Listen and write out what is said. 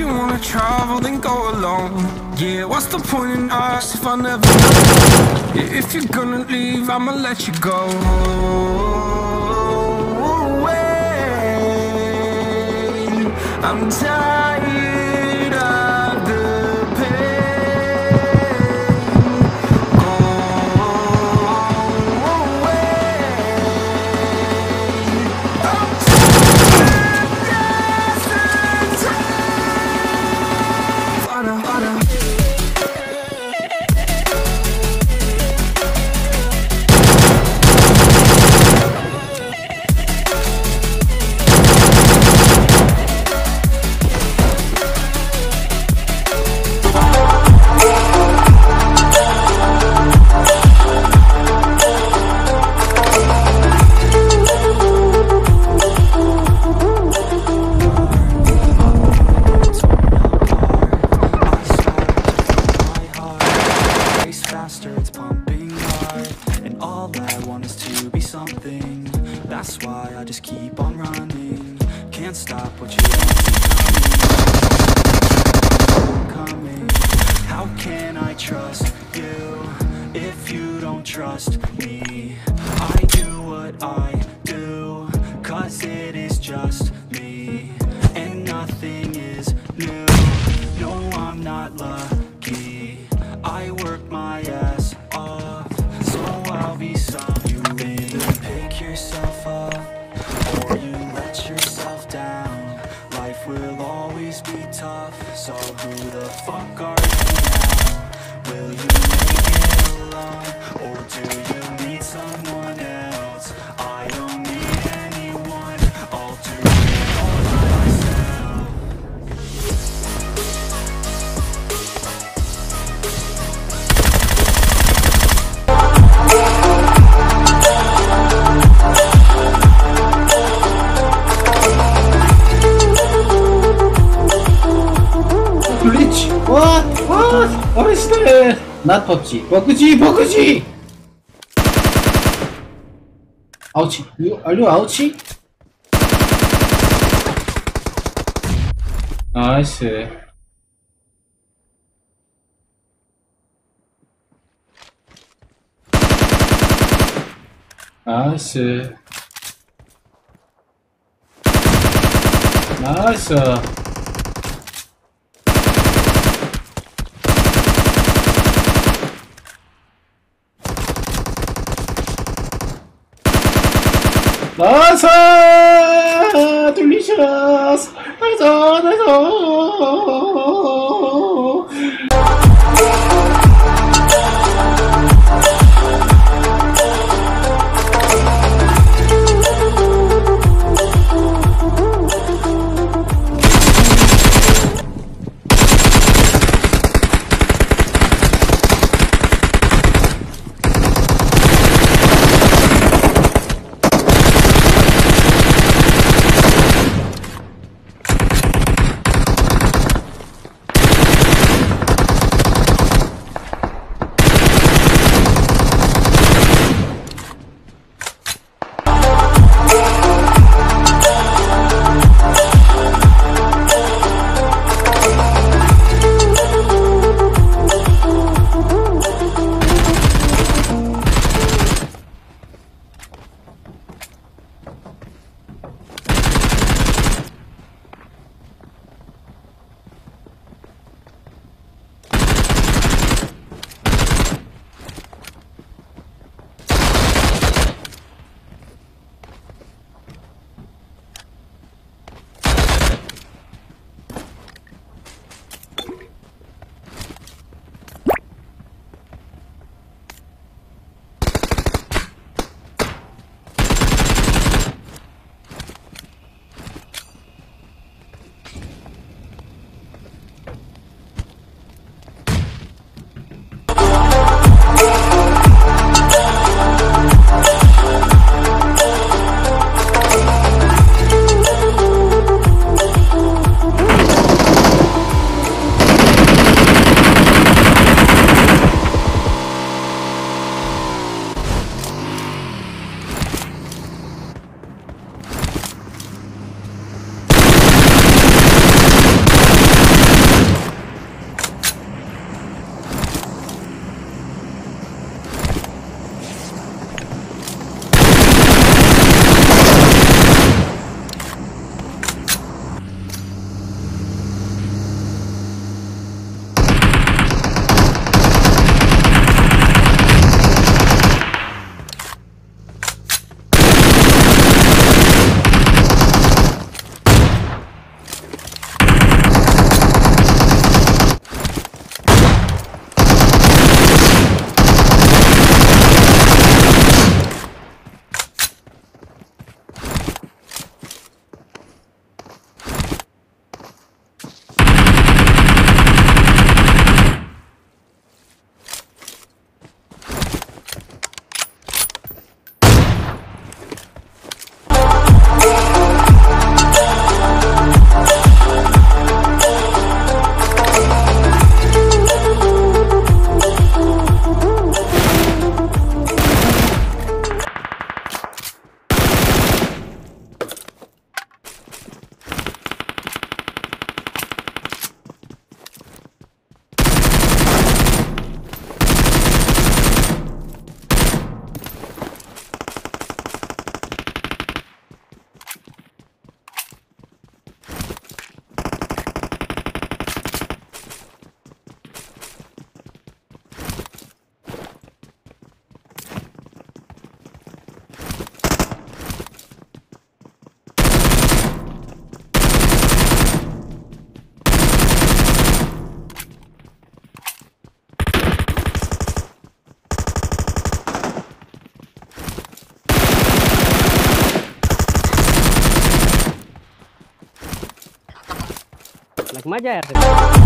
you wanna travel, then go alone. Yeah, what's the point in us if I never know? Yeah, if you're gonna leave, I'ma let you go away. I'm tired of the pain. Go away. I'm that's why I just keep on running. Can't stop what you want coming. How can I trust you if you don't trust me? I do what I do, cause it is just me. And nothing is new. No, I'm not lucky. I work my ass off, so I'll be some. You either pick yourself up, or you let yourself down. Life will always be tough, so who the fuck are you now? Will you make it alone, or do you need someone else? I don't need anyone, I'll do it all by myself. What is that? Not PUBG. PUBG! Ouchie. Are you ouchie? I see. Nice. Nice! Delicious! Nice! मजा आया।